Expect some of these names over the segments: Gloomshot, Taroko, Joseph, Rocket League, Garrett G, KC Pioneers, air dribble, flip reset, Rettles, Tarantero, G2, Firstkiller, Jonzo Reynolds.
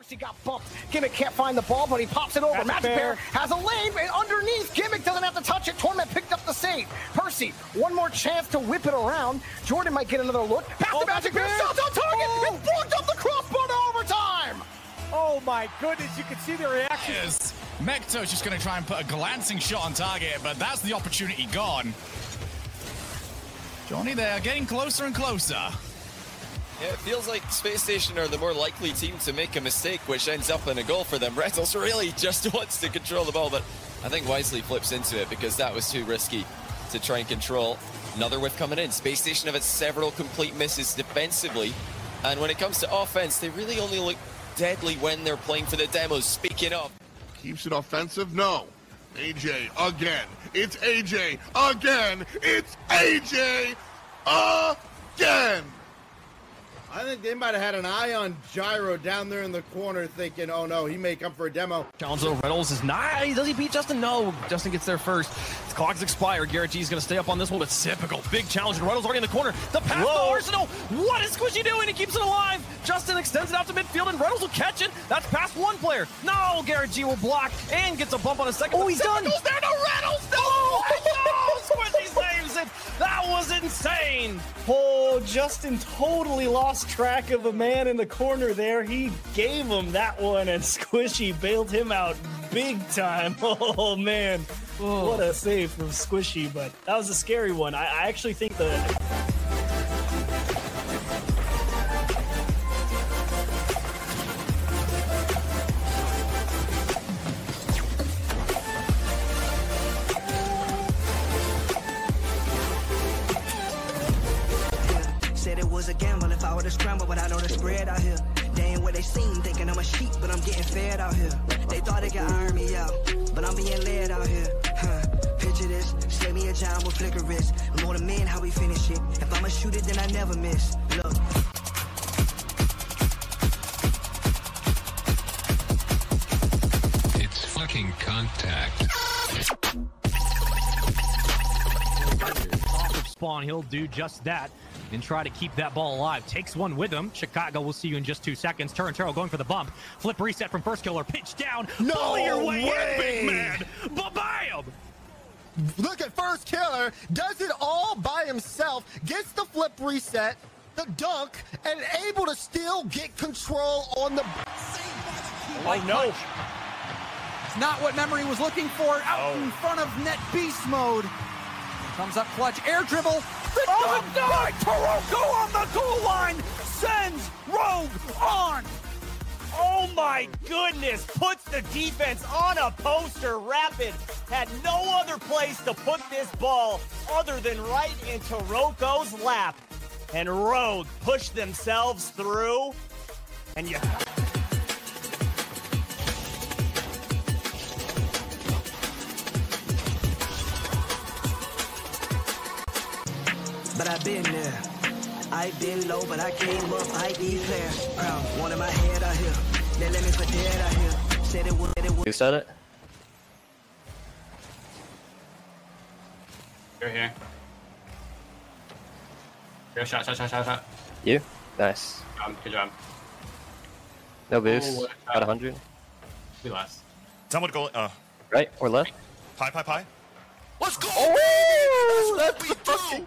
First he got bumped. Gimmick can't find the ball, but he pops it over. Magic Bear has a lane, and underneath, Gimmick doesn't have to touch it. Torment picked up the save. Percy, one more chance to whip it around. Jordan might get another look. Pass to Magic Bear. Shots on target. Oh. It blocked up the crossbar to overtime. Oh my goodness, you can see the reaction. Yes. Mekto's just going to try and put a glancing shot on target, but that's the opportunity gone. Johnny, they are getting closer and closer. Yeah, it feels like Space Station are the more likely team to make a mistake, which ends up in a goal for them. Rettles really just wants to control the ball, but I think Wisely flips into it because that was too risky to try and control. Another whiff coming in. Space Station have had several complete misses defensively, and when it comes to offense, they really only look deadly when they're playing for the demos. Speaking of... Keeps it offensive? No. AJ again. It's AJ again. It's AJ again. I think they might have had an eye on Gyro down there in the corner thinking, oh no, he may come for a demo. Jonzo Reynolds is not, does he beat Justin? No, Justin gets there first. The clock's expired. Garrett G's gonna stay up on this one, but typical. Big challenge, and Reynolds already in the corner. The pass to Arsenal. What is Squishy doing? He keeps it alive. Justin extends it out to midfield, and Reynolds will catch it. That's past one player. No, Garrett G will block, and gets a bump on a second. Oh, he's done. Goes there to Reynolds. No, oh, Squishy saves it. That was insane. Oh, Justin totally lost track of a man in the corner there. He gave him that one, and Squishy bailed him out big time. Oh man, what a save from Squishy, but that was a scary one. I actually think but I know the spread out here. They ain't what they seem, thinking I'm a sheep, but I'm getting fed out here. They thought they could iron me out, but I'm being led out here. Picture this, slay me a giant with flicker wrist. More than men, how we finish it. If I'm a shooter, then I never miss. Look. It's fucking contact. Spawn, he'll do just that and try to keep that ball alive. Takes one with him. Chicago, we'll see you in just 2 seconds. Tarantero going for the bump. Flip reset from Firstkiller. Pitch down. No way! Your way in, big man. Ba-bam! Look at Firstkiller. Does it all by himself. Gets the flip reset, the dunk, and able to still get control on the... Oh, no. It's not what memory was looking for. Out in front of net beast mode. Comes up clutch, air dribble. Oh God! Taroko on the goal line sends Rogue on. Oh my goodness! Puts the defense on a poster. Rapid had no other place to put this ball other than right into Taroko's lap, and Rogue pushed themselves through. And you. But I've been there. I've been low, but I came up. I declare proud. One in my head out here. They let me for dead out here. Said it would. Who said it? You're here. Real shot. You? Nice. Good job. No boost. Oh, about 100. We lost. Someone go right or left. Pie. Let's go. Oh, that's what we do.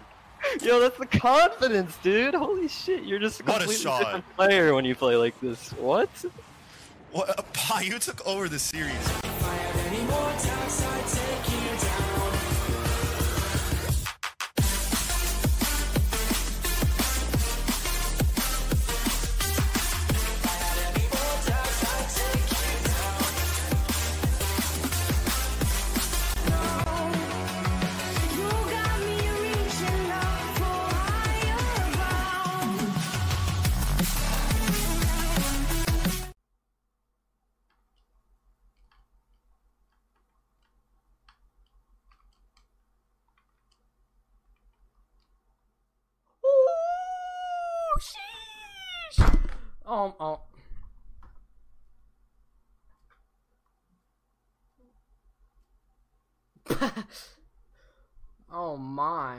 Yo, that's the confidence, dude. Holy shit, you're just a completely different player when you play like this. What? What? Pie, you took over the series. Oh. Oh my.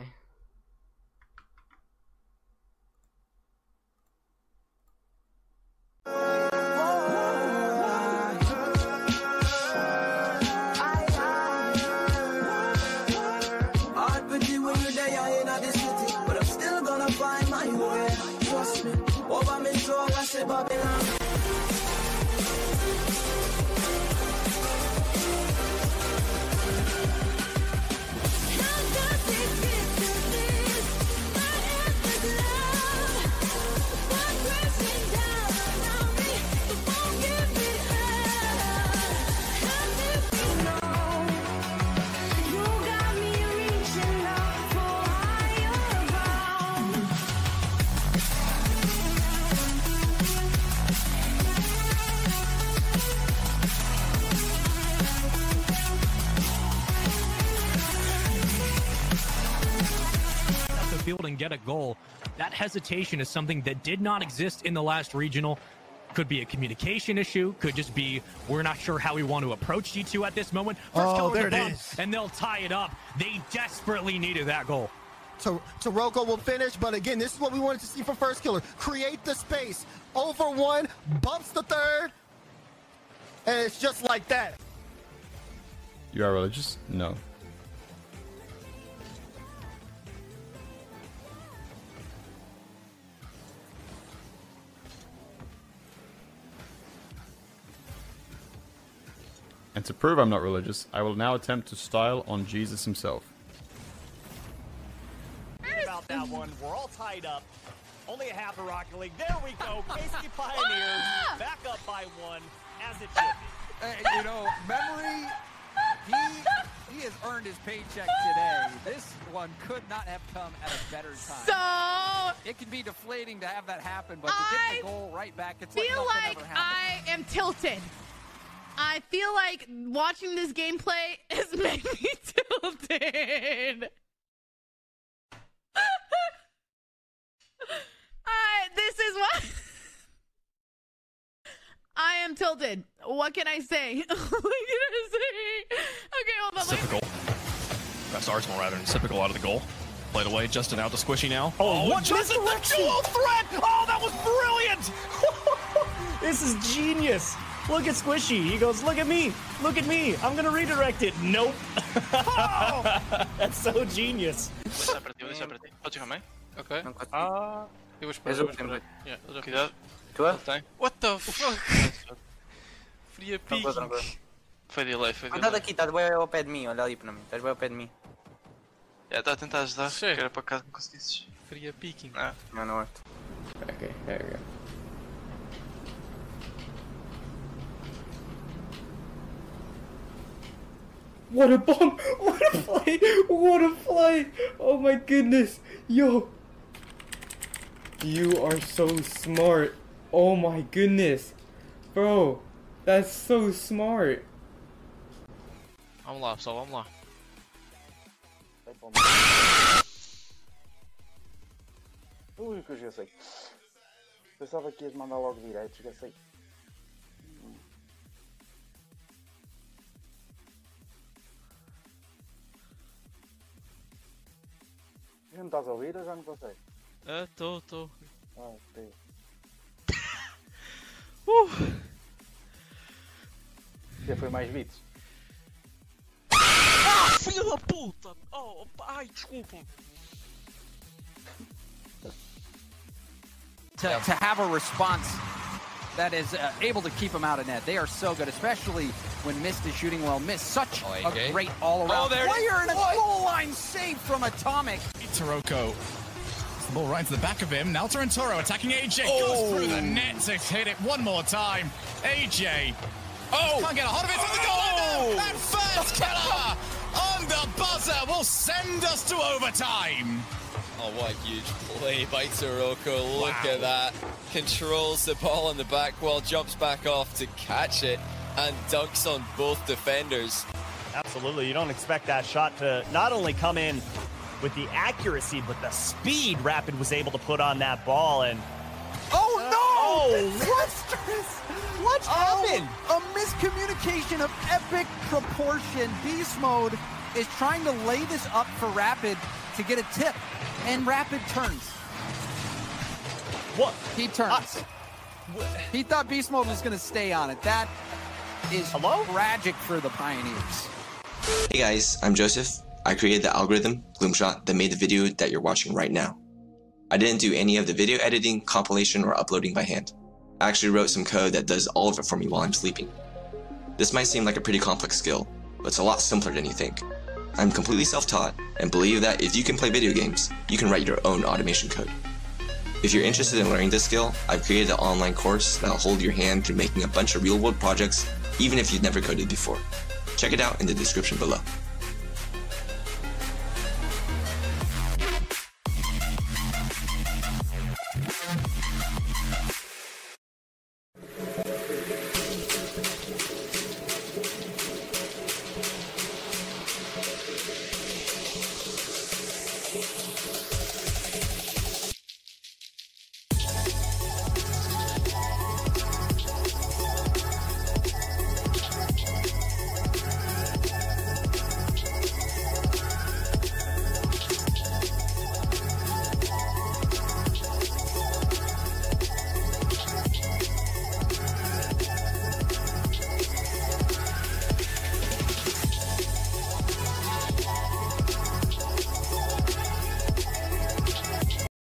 field and get a goal. That hesitation is something that did not exist in the last regional. Could be a communication issue, could just be we're not sure how we want to approach G2 at this moment. First, there it is. And they'll tie it up. They desperately needed that goal. Taroko will finish, but again, this is what we wanted to see from Firstkiller. Create the space. Over one, bumps the third, and it's just like that. You are religious? No. And to prove I'm not religious, I will now attempt to style on Jesus himself. About that one, we're all tied up. Only a half of Rocket League. There we go. KC Pioneers back up by one, as it should be. You know, memory. He has earned his paycheck today. This one could not have come at a better time. So it can be deflating to have that happen, but to get the goal right back, it's like nothing ever happened. I am tilted. I feel like watching this gameplay has made me tilted. This is what I am tilted. What can I say? What can I say? Okay, hold on. Typical. That's Arsenal rather than typical out of the goal. Played away. Justin out to Squishy now. Oh, what? This is the dual threat. Oh, that was brilliant. This is genius. Look at Squishy. He goes, look at me. Look at me. I'm going to redirect it. Nope. Oh. That's so genius. Okay. What the fuck? Fria pique. Foi delay, foi delay. Andado aqui, estás bem ao pé de mim, olha ali para mim. Estás bem ao pé de mim. Já está a tentar ajudar, que era para casa que conseguisses. Fria picking. Não, não é. Ok, there we go. What a bomb! What a play! What a play! Oh my goodness! Yo! You are so smart! Oh my goodness! Bro! That's so smart! I'm live, so I'm live. Ui, que eu esqueci. Pensava que ias mandar logo direito, esqueci. Já me estás a ouvir ou já não passei? Ah, estou. Ah, ok. Já foi mais bits. Ah, filha da puta! Oh, ai, desculpa. To have a response that is able to keep him out of net. They are so good, especially when Mist is shooting well. Mist, such a great all-around player and a goal line save from Atomic. Taroko, the ball right to the back of him. Now Tarantoro attacking AJ, goes through the net to hit it one more time. AJ, can't get a hold of it from the goal! And Firstkiller on the buzzer will send us to overtime. Oh, what a huge play by Taroko, look at that. Controls the ball on the back wall, jumps back off to catch it, and dunks on both defenders. Absolutely, you don't expect that shot to not only come in with the accuracy, but the speed Rapid was able to put on that ball, and... Oh no! What happened? A miscommunication of epic proportion. Beast Mode is trying to lay this up for Rapid to get a tip, and Rapid turns. What? He turns. He thought Beast Mode was gonna stay on it. That is tragic for the Pioneers. Hey guys, I'm Joseph. I created the algorithm, Gloomshot, that made the video that you're watching right now. I didn't do any of the video editing, compilation, or uploading by hand. I actually wrote some code that does all of it for me while I'm sleeping. This might seem like a pretty complex skill, but it's a lot simpler than you think. I'm completely self-taught and believe that if you can play video games, you can write your own automation code. If you're interested in learning this skill, I've created an online course that'll hold your hand through making a bunch of real-world projects, even if you've never coded before. Check it out in the description below.